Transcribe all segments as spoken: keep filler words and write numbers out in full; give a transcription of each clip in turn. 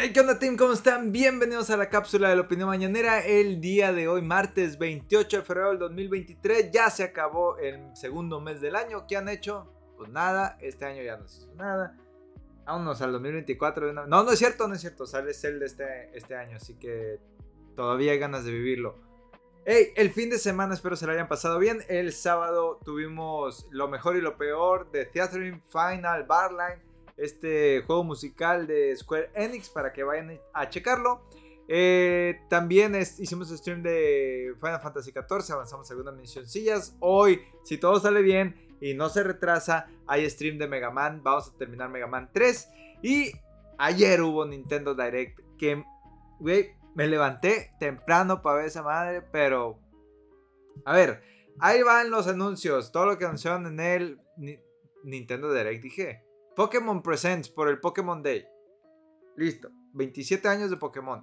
Hey, ¿qué onda, team? ¿Cómo están? Bienvenidos a la cápsula de la opinión mañanera. El día de hoy, martes veintiocho de febrero del dos mil veintitrés, ya se acabó el segundo mes del año. ¿Qué han hecho? Pues nada, este año ya no se hizo nada. Vámonos al dos mil veinticuatro. No, no es cierto, no es cierto, sale Zelda este, este año, así que todavía hay ganas de vivirlo. Hey, el fin de semana espero se lo hayan pasado bien. El sábado tuvimos lo mejor y lo peor de Theatering, Final, Barline, este juego musical de Square Enix para que vayan a checarlo. Eh, también es, hicimos stream de Final Fantasy catorce, avanzamos algunas misioncillas. Hoy, si todo sale bien y no se retrasa, hay stream de Mega Man, vamos a terminar Mega Man tres. Y ayer hubo Nintendo Direct que, güey, me levanté temprano para ver esa madre, pero... A ver, ahí van los anuncios, todo lo que anunciaron en el Ni Nintendo Direct, dije... Pokémon Presents por el Pokémon Day. Listo. veintisiete años de Pokémon.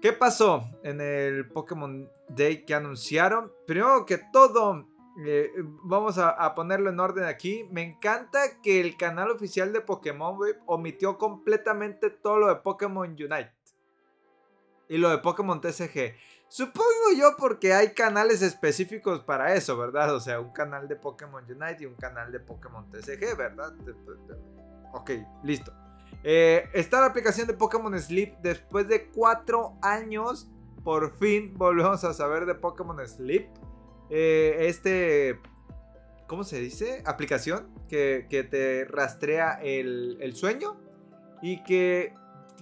¿Qué pasó en el Pokémon Day que anunciaron? Primero que todo, eh, vamos a, a ponerlo en orden aquí. Me encanta que el canal oficial de Pokémon, wey, omitió completamente todo lo de Pokémon Unite. Y lo de Pokémon T C G. Supongo yo porque hay canales específicos para eso, ¿verdad? O sea, un canal de Pokémon Unite y un canal de Pokémon T C G, ¿verdad? Ok, listo. Eh, está la aplicación de Pokémon Sleep. Después de cuatro años, por fin volvemos a saber de Pokémon Sleep. Eh, este... ¿Cómo se dice? Aplicación que, que te rastrea el, el sueño y que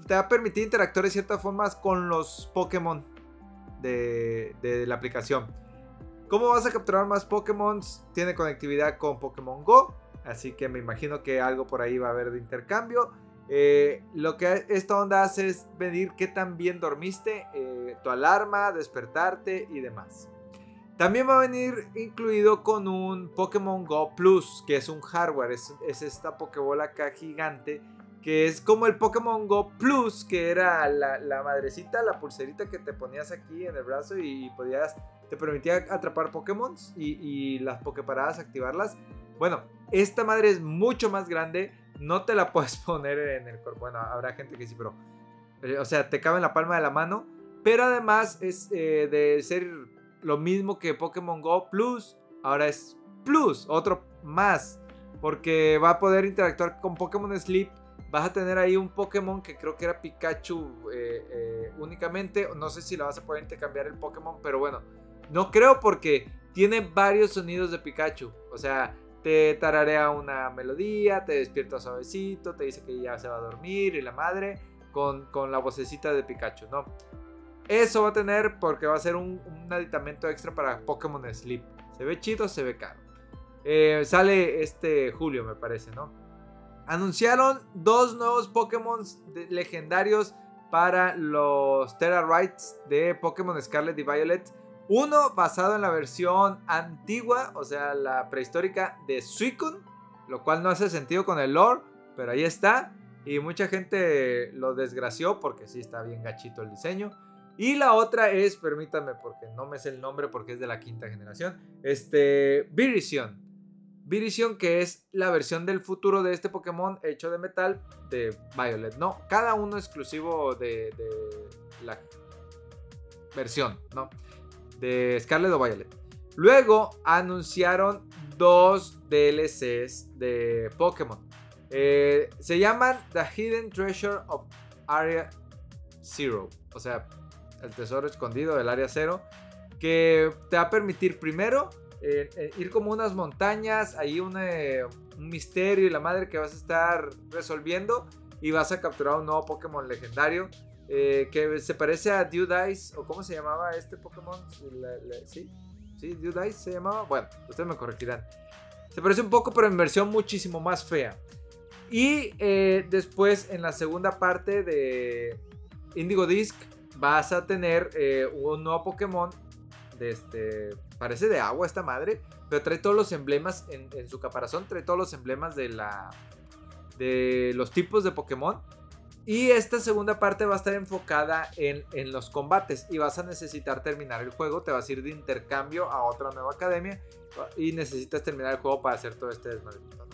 te va a permitir interactuar de ciertas formas con los Pokémon. De, de la aplicación. ¿Cómo vas a capturar más Pokémon? Tiene conectividad con Pokémon Go, así que me imagino que algo por ahí va a haber de intercambio. eh, Lo que esta onda hace es medir qué tan bien dormiste, eh, tu alarma, despertarte y demás. También va a venir incluido con un Pokémon GO Plus, que es un hardware. Es, es esta Pokébola acá gigante, que es como el Pokémon GO Plus, que era la, la madrecita, la pulserita que te ponías aquí en el brazo y podías, te permitía atrapar Pokémon y, y las Poképaradas activarlas. Bueno, esta madre es mucho más grande, no te la puedes poner en el cuerpo. Bueno, habrá gente que sí, pero... O sea, te cabe en la palma de la mano, pero además es eh, de ser lo mismo que Pokémon GO Plus, ahora es Plus, otro más, porque va a poder interactuar con Pokémon Sleep. Vas a tener ahí un Pokémon que creo que era Pikachu eh, eh, únicamente. No sé si la vas a poder intercambiar el Pokémon, pero bueno. No creo porque tiene varios sonidos de Pikachu. O sea, te tararea una melodía, te despierta suavecito, te dice que ya se va a dormir y la madre con, con la vocecita de Pikachu, ¿no? Eso va a tener porque va a ser un, un aditamento extra para Pokémon Sleep. Se ve chido, se ve caro. Eh, sale este julio, me parece, ¿no? Anunciaron dos nuevos Pokémon legendarios para los Tera Raids de Pokémon Scarlet y Violet. Uno basado en la versión antigua, o sea, la prehistórica de Suicune, lo cual no hace sentido con el lore, pero ahí está. Y mucha gente lo desgració porque sí está bien gachito el diseño. Y la otra es, permítanme porque no me sé el nombre porque es de la quinta generación, este, Virizion. Virizion, que es la versión del futuro de este Pokémon hecho de metal de Violet, ¿no? Cada uno exclusivo de, de la versión, ¿no? De Scarlet o Violet. Luego anunciaron dos D L Cs de Pokémon. Eh, se llaman The Hidden Treasure of Area Zero. O sea, el tesoro escondido del Área Cero. Que te va a permitir primero... Eh, eh, ir como unas montañas, ahí un, eh, un misterio y la madre que vas a estar resolviendo y vas a capturar un nuevo Pokémon legendario eh, que se parece a Dewdice, o cómo se llamaba este Pokémon, la, la, ¿sí? ¿Sí? Dewdice se llamaba, bueno, ustedes me corregirán, se parece un poco pero en versión muchísimo más fea. Y eh, después en la segunda parte de Indigo Disc vas a tener eh, un nuevo Pokémon de este... Parece de agua esta madre, pero trae todos los emblemas en, en su caparazón, trae todos los emblemas de la de los tipos de Pokémon. Y esta segunda parte va a estar enfocada en, en los combates y vas a necesitar terminar el juego, te vas a ir de intercambio a otra nueva academia y necesitas terminar el juego para hacer todo este desmadre, ¿no?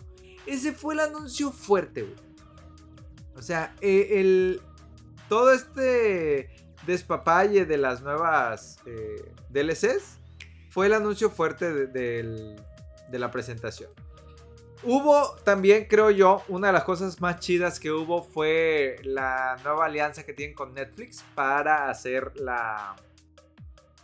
Ese fue el anuncio fuerte, güey. O sea, eh, el, todo este despapalle de las nuevas eh, D L Cs fue el anuncio fuerte de, de, de la presentación. Hubo también, creo yo, una de las cosas más chidas que hubo fue la nueva alianza que tienen con Netflix para hacer la,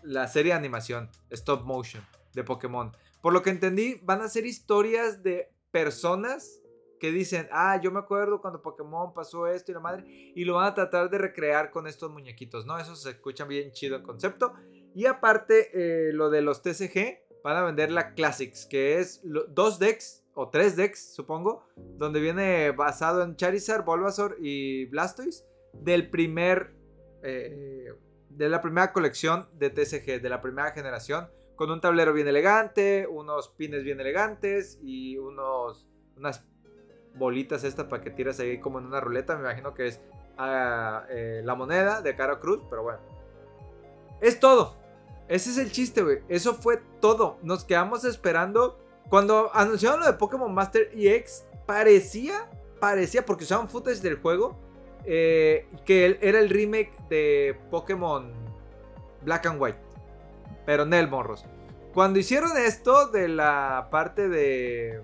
la serie de animación Stop Motion de Pokémon. Por lo que entendí, van a ser historias de personas que dicen, ah, yo me acuerdo cuando Pokémon pasó esto y la madre, y lo van a tratar de recrear con estos muñequitos, ¿no? Eso se escucha bien chido el concepto. Y aparte, eh, lo de los T C G, van a vender la Classics, que es lo, dos decks, o tres decks, supongo, donde viene basado en Charizard, Bulbasaur y Blastoise, del primer, eh, de la primera colección de T C G, de la primera generación, con un tablero bien elegante, unos pines bien elegantes, y unos, unas bolitas estas para que tiras ahí como en una ruleta. Me imagino que es uh, eh, la moneda de Caro Cruz, pero bueno, es todo. Ese es el chiste, güey. Eso fue todo. Nos quedamos esperando. Cuando anunciaron lo de Pokémon Master E X, parecía, parecía, porque usaban footage del juego, eh, que era el remake de Pokémon Black and White, pero nel, morros. Cuando hicieron esto de la parte de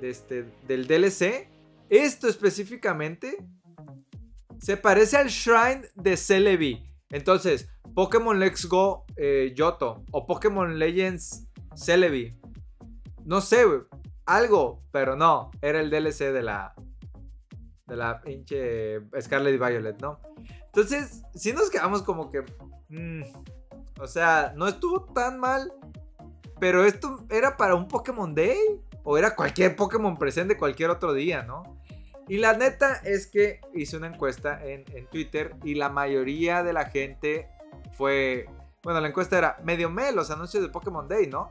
De este, del D L C, esto específicamente se parece al Shrine de Celebi. Entonces, Pokémon Let's Go eh, Johto o Pokémon Legends Celebi, no sé, wey, algo, pero no, era el D L C de la de la pinche Scarlet y Violet, ¿no? Entonces, si nos quedamos como que mmm, o sea, no estuvo tan mal, pero esto era para un Pokémon Day, o era cualquier Pokémon Presents de cualquier otro día, ¿no? Y la neta es que hice una encuesta en, en Twitter y la mayoría de la gente fue... Bueno, la encuesta era, medio me los anuncios de Pokémon Day, ¿no?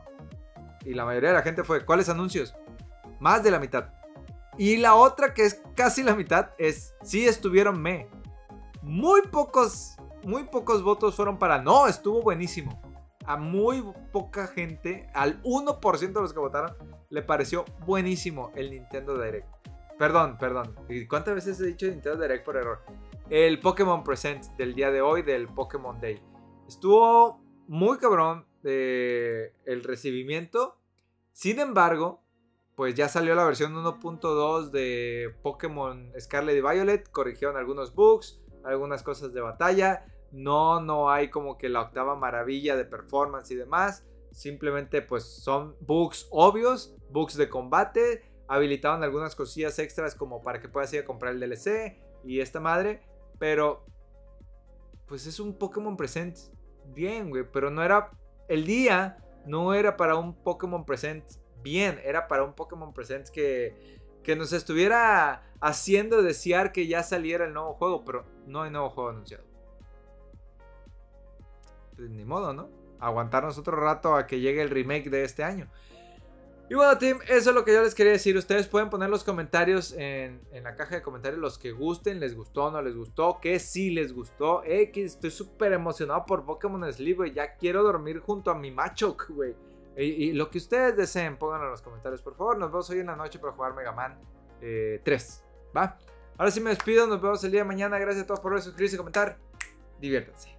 Y la mayoría de la gente fue, ¿cuáles anuncios? Más de la mitad. Y la otra, que es casi la mitad, es, sí estuvieron me. Muy pocos, muy pocos votos fueron para, no, estuvo buenísimo. A muy poca gente, al uno por ciento de los que votaron, le pareció buenísimo el Nintendo Direct. Perdón, perdón. ¿Cuántas veces he dicho Nintendo Direct por error? El Pokémon Presents del día de hoy, del Pokémon Day. Estuvo muy cabrón eh, el recibimiento. Sin embargo, pues ya salió la versión uno punto dos de Pokémon Scarlet y Violet. Corrigieron algunos bugs, algunas cosas de batalla. No, no hay como que la octava maravilla de performance y demás. Simplemente pues son bugs obvios, bugs de combate, habilitaban algunas cosillas extras como para que puedas ir a comprar el D L C y esta madre, pero pues es un Pokémon Presents bien, güey, pero no era, el día no era para un Pokémon Presents bien, era para un Pokémon Presents que, que nos estuviera haciendo desear que ya saliera el nuevo juego, pero no hay nuevo juego anunciado. Pues ni modo, ¿no? Aguantarnos otro rato a que llegue el remake de este año. Y bueno, team, eso es lo que yo les quería decir. Ustedes pueden poner los comentarios en, en la caja de comentarios, los que gusten, les gustó, no les gustó, que sí les gustó. Eh, que estoy súper emocionado por Pokémon Sleep, güey. Ya quiero dormir junto a mi Machoke, güey. Y, y lo que ustedes deseen, pónganlo en los comentarios, por favor. Nos vemos hoy en la noche para jugar Mega Man eh, tres, ¿va? Ahora sí me despido, nos vemos el día de mañana. Gracias a todos por ver, suscribirse y comentar. Diviértanse.